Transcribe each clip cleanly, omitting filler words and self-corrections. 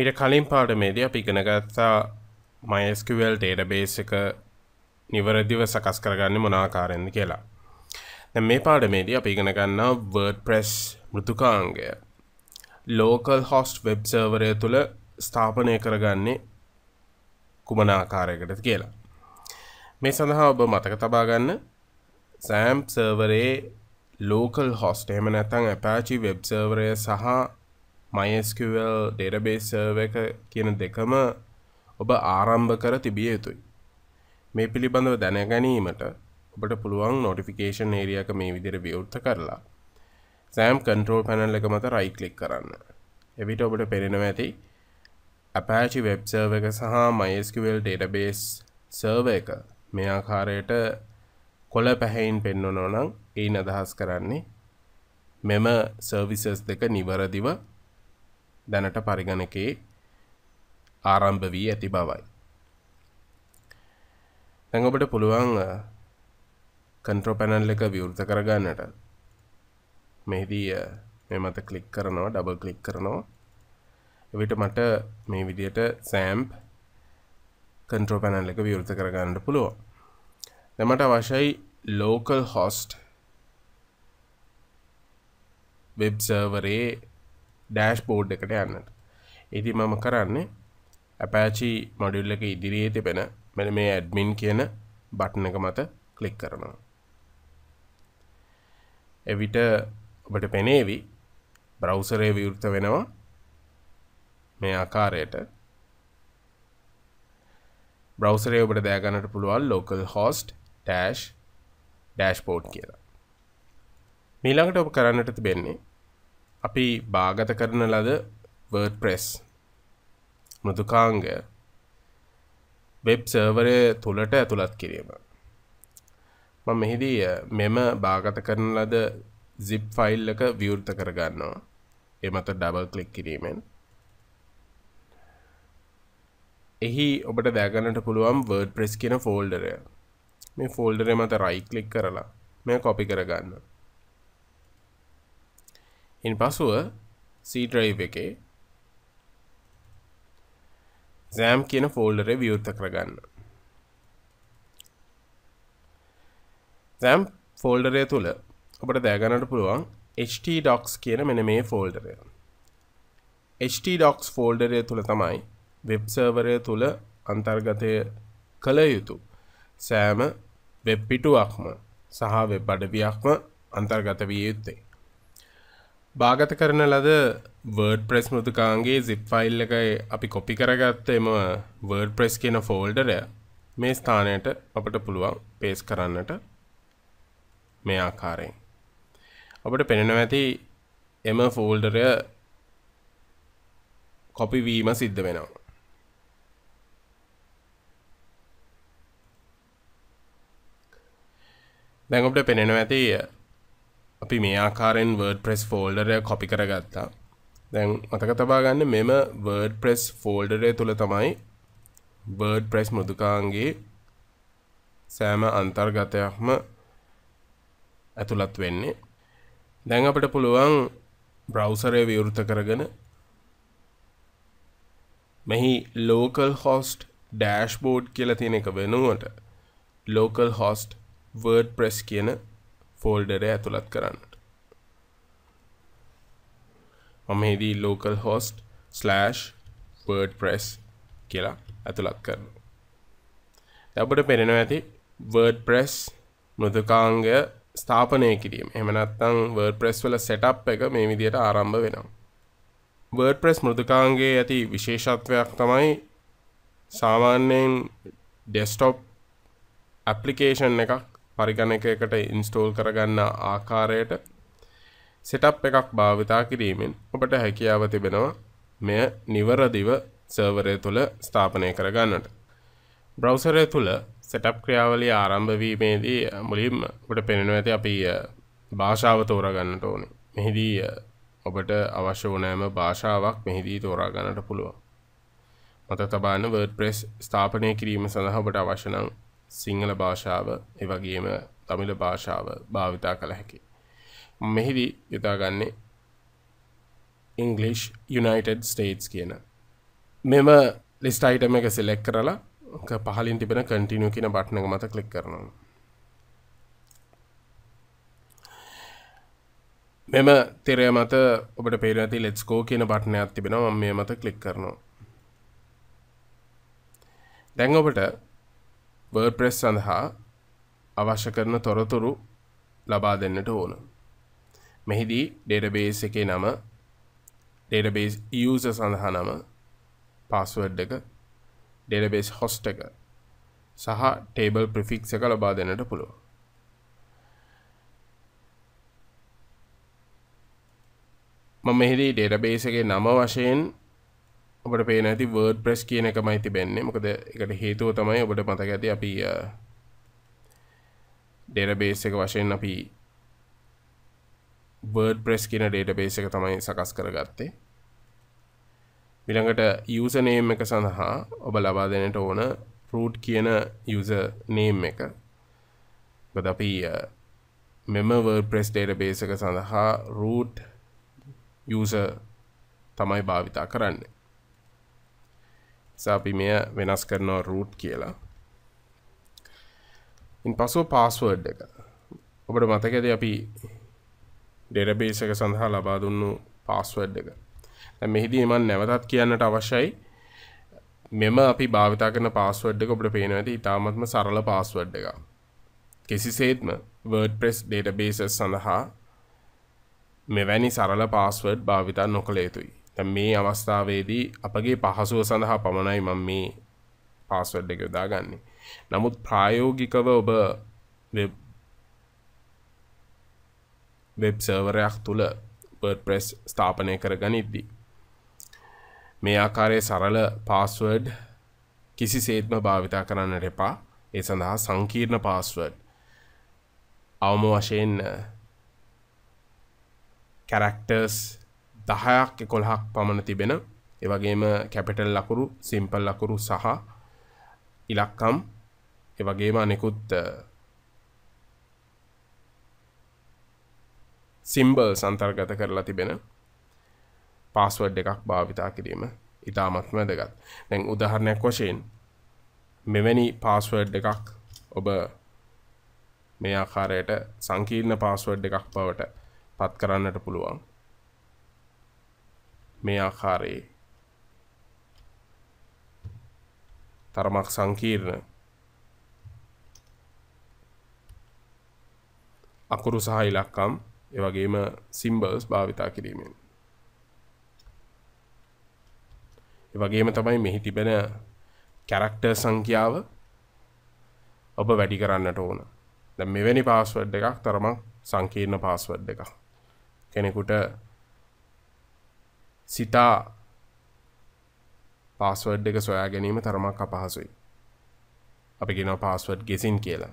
ඊට කලින් පාඩමේදී අපි ඉගෙන ගත්තා MySQL database එක නිවැරදිව සකස් කරගන්නේ මොන ආකාරයෙන්ද කියලා. දැන් මේ පාඩමේදී අපි ඉගෙන ගන්නවා WordPress මෘදුකාංගය. Local host web server එක තුල ස්ථාපනය කරගන්නේ කුමන ආකාරයකටද කියලා. මේ සඳහා ඔබ මතක තබා ගන්න SAMP server එකේ local host එහෙම නැත්නම් Apache web server එක සහ MySQL database server එක කියන දෙකම ඔබ ආරම්භ කර තිබිය යුතුයි. මේ පිළිබඳව දැන ගැනීමට ඔබට පුළුවන් notification area එක මේ විදිහට විවෘත කරලා SAMP control panel එක මත right click කරන්න. එවිට ඔබට පේනවා ඇති Apache web server එක සහ MySQL database server එක මේ ආකාරයට කොළ පැහැයෙන් පෙන්වනවා නම් ඒන අදහස් කරන්නේ මෙම services දෙක නිවැරදිව දැනට පරිගණකේ ආරම්භ වී ඇති බවයි. දැන් ඔබට පුළුවන් control panel එක විවෘත කරගන්නට. මේදී මේ මත ක්ලික් කරනවා, double click කරනවා. එවිට මට මේ විදිහට SAMP control panel එක විවෘත කරගන්නට පුළුවන්. දැන් මට අවශ්‍යයි local host web server එකේ dashboard එකට යන්නට. ඉතින් මම කරන්නේ Apache module එක ඉදිරියේ තිබෙන මෙන්න මේ admin කියන බටන් එක මත ක්ලික් කරනවා. එවිට ඔබට පෙනේවි browser එක විවෘත වෙනවා මේ ආකාරයට. browser එක ඔබට දයා ගන්නට පුළුවන් localhost dashboard කියලා. ඊළඟට ඔබ කරන්නට තිබෙන්නේ අපි භාගත කරන ලද WordPress මෘදුකාංගය web server එක තුලට ඇතුළත් කිරීම. මම මෙහිදී මෙම භාගත කරන ලද zip file එක විවෘත කර ගන්නවා. ඒ මත double click කිරීමෙන් එහි ඔබට දැක ගන්නට පුළුවන් WordPress කියන folder එක. මේ folder එක මත right click කරලා මේ copy කර ගන්නවා. ඉන්පසුව C drive එකේ SAMP කියන folder එක විවෘත කර ගන්න. SAMP folder එක තුල ඔබට දැක ගන්නට පුළුවන් htdocs කියන මෙන්න මේ folder එක. htdocs folder එක තුල තමයි web server එක තුල අන්තර්ගතය කළ යුතු සෑම web පිටුවක්ම සහ web අඩවියක්ම අන්තර්ගත විය යුත්තේ. භාගත කරන ලද WordPress මෘදුකාංගයේ zip file එක අපි copy කරගත්ත එම WordPress කියන folder එක මේ ස්ථානයට අපිට පුළුවන් paste කරන්නට මේ ආකාරයෙන්. අපිට පේනවා ඇති එම folder එක copy වීම සිද්ධ වෙනවා. දැන් අපිට පේනවා ඇති අපි මේ ආකාරයෙන් WordPress folder එක copy කරගත්තා. දැන් මතක තබා ගන්න මෙම WordPress folder එක තුල තමයි WordPress මෘදුකාංගයේ සෑම අන්තර්ගතයක්ම ඇතුළත් වෙන්නේ. දැන් අපිට පුළුවන් browser එක විවෘත කරගෙන මෙහි localhost dashboard කියලා තියෙන එක වෙනුවට localhost WordPress කියන folder එක ඇතුළත් කරන්නට. මම මේදී localhost/wordpress කියලා ඇතුළත් කරනවා. දැන් අපිට පේනවා ඇති WordPress මෘදුකාංගය ස්ථාපනය කිරීම. එහෙම නැත්නම් WordPress වල setup එක මේ විදිහට ආරම්භ වෙනවා. WordPress මෘදුකාංගයේ ඇති විශේෂත්වයක් තමයි සාමාන්‍යයෙන් desktop application එකක් පරිගණකයකට install කරගන්න ආකාරයට setup එකක් භාවිතා කිරීමෙන් ඔබට හැකියාව තිබෙනවා මෙය නිවැරදිව server එක තුල ස්ථාපනය කරගන්නට. browser එක තුල setup ක්‍රියාවලිය ආරම්භ වීමේදී මුලින්ම ඔබට පෙනෙනවා ඇති අපි භාෂාව තෝරගන්නට ඕනේ. මෙහිදී ඔබට අවශ්‍ය වුණාම භාෂාවක් මෙහිදී තෝරා ගන්නට පුළුවන්. මතක තබාගන්න WordPress ස්ථාපනය කිරීම සඳහා ඔබට අවශ්‍ය නම් සිංහල භාෂාව ඒ වගේම තමිල භාෂාව භාවිතා කළ හැකියි. මෙහිදී යොදාගන්නේ English United States කියන මෙම list item එක select කරලා පහලින් තිබෙන continue කියන button එක මත click කරනවා. මෙම තිරය මත ඔබට පේන තියෙන let's go කියන button එකක් තිබෙනවා. මම මේ මත click කරනවා. දැන් ඔබට WordPress සඳහා අවශ්‍ය කරන තොරතුරු ලබා දෙන්නට ඕන. මෙහිදී database එකේ නම, database user සඳහා නම, password එක, database host එක සහ table prefix එක ලබා දෙන්නට පුළුවන්. මම මෙහිදී database එකේ නම වශයෙන් ඔබට පේන ඇති WordPress කියන එකමයි තිබෙන්නේ. මොකද ඒකට හේතුව තමයි ඔබට මතක ඇති අපි database එක වශයෙන් අපි WordPress කියන database එක තමයි සකස් කරගත්තේ. ඊළඟට username එක සඳහා ඔබ ලබා දෙන්නට ඕන root කියන username එක. මොකද අපි මෙම WordPress database එක සඳහා root user තමයි භාවිතා කරන්නේ. අපි මේ වෙනස් කරනවා root කියලා. ඉන්පසු password එක. ඔබට මතකද අපි database එක සඳහා ලබා දුන්නු password එක. දැන් මෙහිදී මම නැවතත් කියන්නට අවශ්‍යයි මෙම අපි භාවිත කරන password එක ඔබට පේනවා ඇති ඉතාමත්ම සරල password එකක්. කිසිසේත්ම WordPress databases සඳහා මෙවැනි සරල password භාවිත නොකළ යුතුයි. දැන් මේ අවස්ථාවේදී අපගේ පහසුව සඳහා පමණයි මම මේ පාස්වර්ඩ් එක යොදාගන්නේ. නමුත් ප්‍රායෝගිකව ඔබ web server එකක් තුල WordPress ස්ථාපනය කරගනිද්දී මේ ආකාරයේ සරල පාස්වර්ඩ් කිසිසේත්ම භාවිතා කරන්නට එපා. ඒ සඳහා සංකීර්ණ පාස්වර්ඩ් අවම වශයෙන් characters 10ක් 11ක් පමණ තිබෙන, ඒ වගේම කැපිටල් ලකුණු, සිම්පල් ලකුණු සහ ඉලක්කම්, ඒ වගේම අනෙකුත් සිම්බල්ස් අන්තර්ගත කරලා තිබෙන පාස්වර්ඩ් එකක් භාවිතා කිරීම ඉතාමත්ම වැදගත්. දැන් උදාහරණයක් වශයෙන් මෙවැනි පාස්වර්ඩ් එකක් ඔබ මේ ආකාරයට සංකීර්ණ පාස්වර්ඩ් එකක් බවට පත් කරන්නට පුළුවන්. මේ ආකාරයේ තරමක් සංකීර්ණ අකුරු සහ ඉලක්කම් ඒ වගේම සිම්බල්ස් භාවිතා කිරීමෙන් ඒ වගේම තමයි මෙහි තිබෙන කැරක්ටර් සංඛ්‍යාව ඔබ වැඩි කරන්නට ඕන. දැන් මෙවැනි පාස්වර්ඩ් එකක් තරමක් සංකීර්ණ පාස්වර්ඩ් එකක් කෙනෙකුට සිතා පාස්වර්ඩ් එක සොයා ගැනීම තරමක් අපහසුයි. අපි කියනවා පාස්වර්ඩ් ගෙසින් කියලා.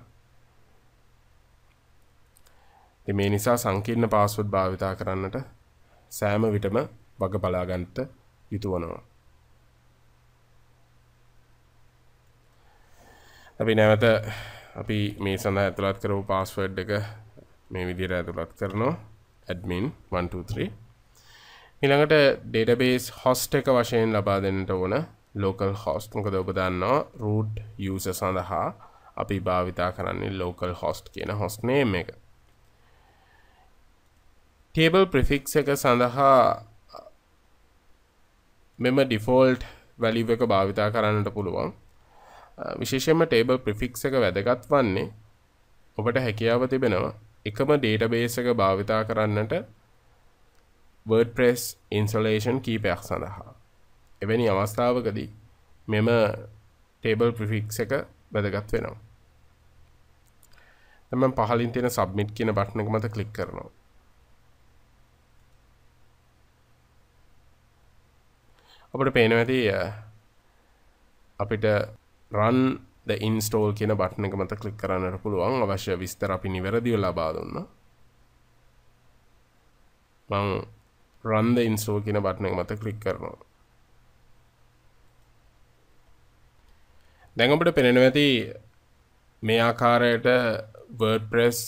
ඉතින් මේ නිසා සංකීර්ණ පාස්වර්ඩ් භාවිතා කරන්නට සෑම විටම වග බලා ගන්නට යුතුයනවා. අපි නැවත අපි මේ සඳහා ඇතුළත් කරපු පාස්වර්ඩ් එක මේ විදිහට ඇතුළත් කරනවා admin 123. ඊළඟට database host එක වශයෙන් ලබා දෙන්නට ඕන local host. මොකද ඔබ දන්නවා root user සඳහා අපි භාවිතා කරන්නේ local host කියන host name එක. table prefix එක සඳහා මෙම default value එක භාවිතා කරන්නට පුළුවන්. විශේෂයෙන්ම table prefix එක වැදගත් වන්නේ ඔබට හැකියාව තිබෙනවා එකම database එක භාවිතා කරන්නට WordPress installation කීපයක් සඳහා. එවැනි අවස්ථාවකදී මෙම table prefix එක වැදගත් වෙනවා. දැන් මම පහලින් තියෙන submit කියන button එක මත click කරනවා. අපිට පේනවා ඇති අපිට run the install කියන button එක මත click කරන්නට පුළුවන්. අවශ්‍ය විස්තර අපි නිවැරදිව ලබා දුන්නා. මම run the install කියන button එක මත click කරනවා. දැන් අපිට පේනවා ඇති මේ ආකාරයට WordPress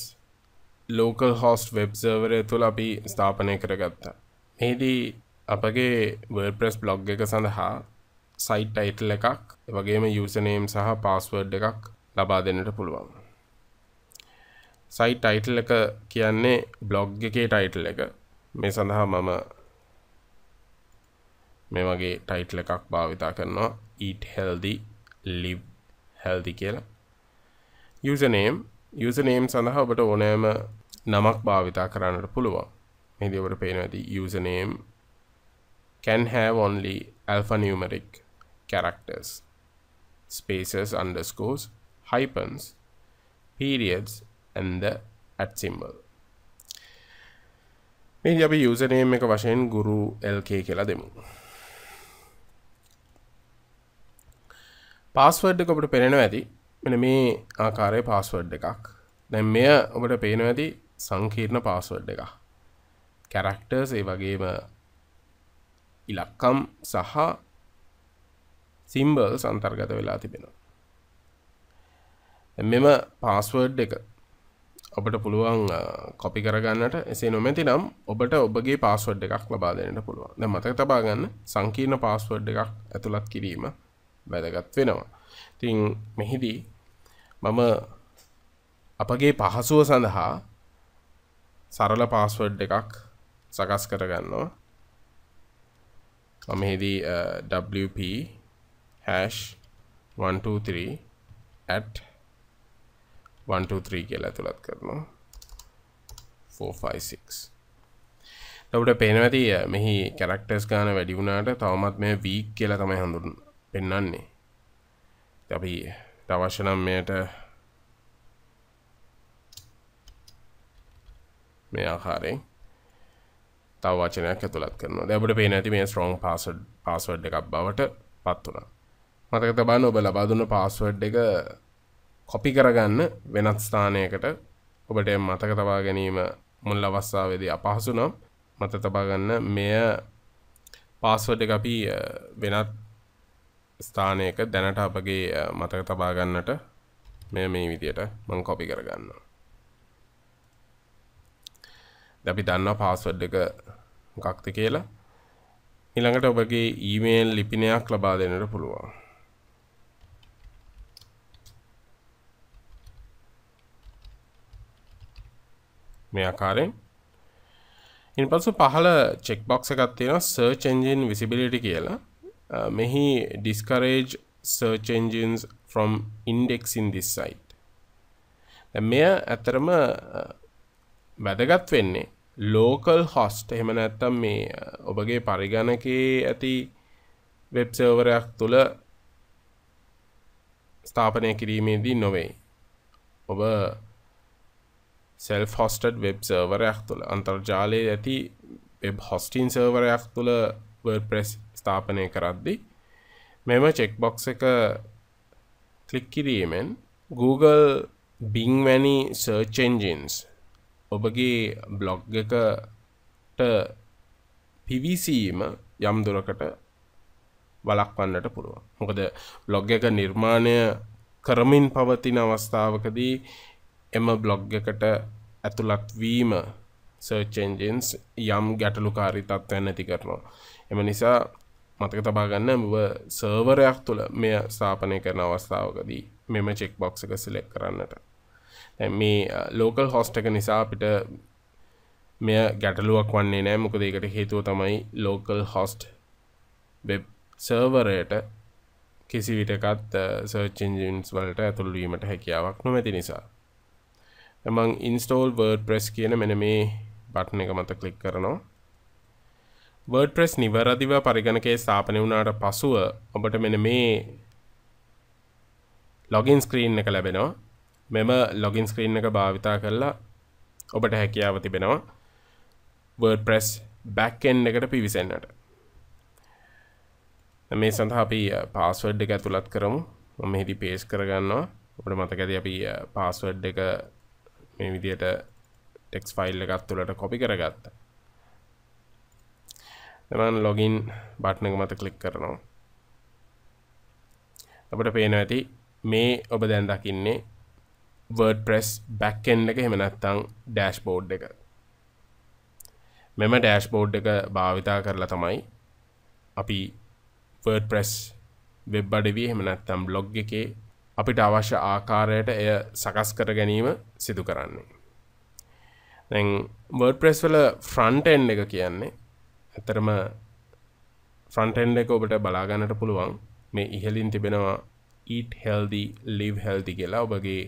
local host web server එක තුල අපි ස්ථාපනය කරගත්තා. මේදී අපගේ WordPress blog එක සඳහා site title එකක්, ඒ වගේම username සහ password එකක් ලබා දෙන්නට පුළුවන්. site title එක කියන්නේ blog එකේ title එක. මේ සඳහා මම මේ වගේ title එකක් භාවිතා කරනවා eat healthy live healthy කියලා. username සඳහා ඔබට ඕනෑම නමක් භාවිතා කරන්නට පුළුවන්. මෙහිදී ඔබට පේනවා ඇති username can have only alphanumeric characters, spaces, underscores, hyphens, periods, and the at symbol. Means අපි username එක වශයෙන් guru lk කියලා දෙමු. Password එක ඔබට පේනවා ඇති. මෙන්න මේ ආකාරයේ password එකක්. දැන් මෙය ඔබට පේනවා ඇති සංකීර්ණ password එකක්. Characters ඒ වගේම ඉලක්කම් සහ symbols අන්තර්ගත වෙලා තිබෙනවා. මෙම password එක ඔබට පුළුවන් copy කරගන්නට. එසේ නොමැතිනම් ඔබට ඔබගේ password එකක් ලබා දෙන්නට පුළුවන්. දැන් මතක තබා ගන්න සංකීර්ණ password එකක් ඇතුළත් කිරීම වැදගත් වෙනවා. ඉතින් මෙහිදී මම අපගේ පහසුව සඳහා සරල password එකක් සකස් කරගන්නවා. මම මෙහිදී wp#123@123 කියලා ඇතුළත් කරනවා 456. ඔබට පේනවා ඇති මෙහි characters ගන්න වැඩි වුණාට තවමත් මේ weak කියලා තමයි පෙන්වන්නේ. අපි අවශ්‍ය නම් මෙයට මේ ආකාරයෙන් තව වචනයක් ඇතුළත් කරනවා. දැන් ඔබට පේනවා ඇති මේ strong password එකක් බවට පත් වුණා. මතක තබන්න ඔබ ලබා දුන්න password එක copy කරගන්න වෙනත් ස්ථානයකට ඔබට මතක තබා ගැනීම මුල් අවස්ථාවේදී අපහසු නම් මතක තබා ගන්න මෙය password එක අපි වෙනත් ස්ථානයක දැනට අපගේ මතක තබා ගන්නට මෙය මේ විදියට මම copy කරගන්නවා. දැන් අපි දන්නවා password එක මොකක්ද කියලා. ඊළඟට ඔබගේ email ලිපිනයක් ලබා දෙන්නට පුළුවන්. මේ ආකාරයෙන් ඉන්පසු පහළ check box එකක් තියෙනවා search engine visibility කියලා. මෙහි discourage search engines from indexing this site. දැන් මෙය ඇත්තරම වැදගත් වෙන්නේ local host එහෙම නැත්නම් මේ ඔබගේ පරිගණකයේ ඇති web server එකක් තුළ ස්ථාපනය කිරීමේදී නොවේ. ඔබ self-hosted web server එකක් තුළ අන්තර්ජාලයේ ඇති web hosting server එකක් තුළ WordPress ස්ථාපනය කරද්දී මෙම checkbox එක click කිරීමෙන් Google, Bing වැනි search engines ඔබගේ blog එකට පිවිසීම යම් දුරකට වළක්වන්නට පුළුවන්. මොකද blog එක නිර්මාණය කරමින් පවතින අවස්ථාවකදී එම බ්ලොග් එකට ඇතුළත් වීම search engines යම් ගැටලුකාරී තත්ත්වයන් ඇති කරනවා. එම නිසා මතක තබා ගන්න ඔබ සර්වර් එකක් තුළ මෙය ස්ථාපනය කරන අවස්ථාවකදී මෙම check box එක select කරන්නට. දැන් මේ local host එක නිසා අපිට මෙය ගැටලුවක් වන්නේ නැහැ. මොකද ඒකට හේතුව තමයි local host web server එකට කිසි විටකත් search engines වලට ඇතුළු වීමට හැකියාවක් නොමැති නිසා. මම install WordPress කියන මෙන්න මේ බටන් එක මත ක්ලික් කරනවා. WordPress නිවැරදිව පරිගණකයේ ස්ථාපනය වුණාට පසුව ඔබට මෙන්න මේ login screen එක ලැබෙනවා. මෙම login screen එක භාවිතා කරලා ඔබට හැකියාව තිබෙනවා WordPress backend එකට පිවිසෙන්නට. මේ සඳහා අපි password එක ඇතුළත් කරමු. මම මෙහිදී paste කරගන්නවා. ඔබට මතක ඇති අපි password එක මේ විදියට text file එකක් තුලට copy කරගත්තා. දැන් login button එක මත click කරනවා. අපිට පේනවා ඇති මේ ඔබ දැන් දකින්නේ WordPress backend එක එහෙම නැත්නම් dashboard එක. මෙම dashboard එක භාවිතා කරලා තමයි අපි WordPress web අඩවිය එහෙම නැත්නම් blog එකේ අපිට අවශ්‍ය ආකාරයට එය සකස් කර ගැනීම සිදු කරන්නේ. දැන් WordPress වල front end එක කියන්නේ ඇත්තටම front end එක ඔබට බලා ගන්නට පුළුවන් මේ ඉහළින් තිබෙනවා eat healthy live healthy කියලා ඔබගේ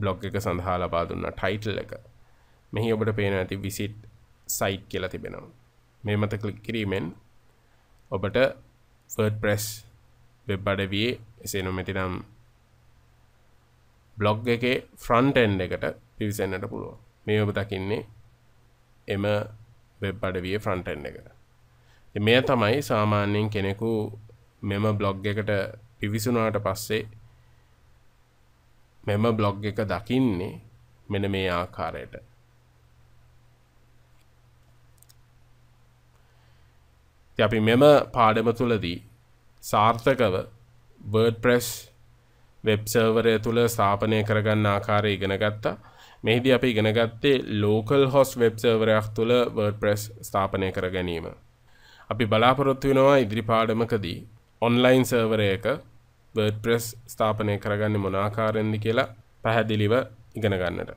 blog එක සඳහා ලබා දුන්න title එක. මෙහි ඔබට පේනවා ඇති visit site කියලා තිබෙනවා. මේ මත ක්ලික් කිරීමෙන් ඔබට WordPress web අඩවියේ එසේ නොමැතිනම් blog එකේ front end එකට පිවිසෙන්නට පුළුවන්. මේ ඔබ දකින්නේ එම web අඩවියේ front end එක. ඉතින් මේ තමයි සාමාන්‍යයෙන් කෙනෙකු මෙම blog එකට පිවිසුණාට පස්සේ මෙම blog එක දකින්නේ මෙන්න මේ ආකාරයට. ඉතින් අපි මෙම පාඩම තුලදී සාර්ථකව WordPress web server එක තුල ස්ථාපනය කරගන්න ආකාරය ඉගෙන ගත්තා. මෙහිදී අපි ඉගෙන ගත්තේ local host web server එකක් තුල WordPress ස්ථාපනය කර ගැනීම. අපි බලාපොරොත්තු වෙනවා ඉදිරි පාඩමකදී online server එක WordPress ස්ථාපනය කරගන්නේ මොන ආකාරයෙන්ද කියලා පැහැදිලිව ඉගෙන ගන්නට.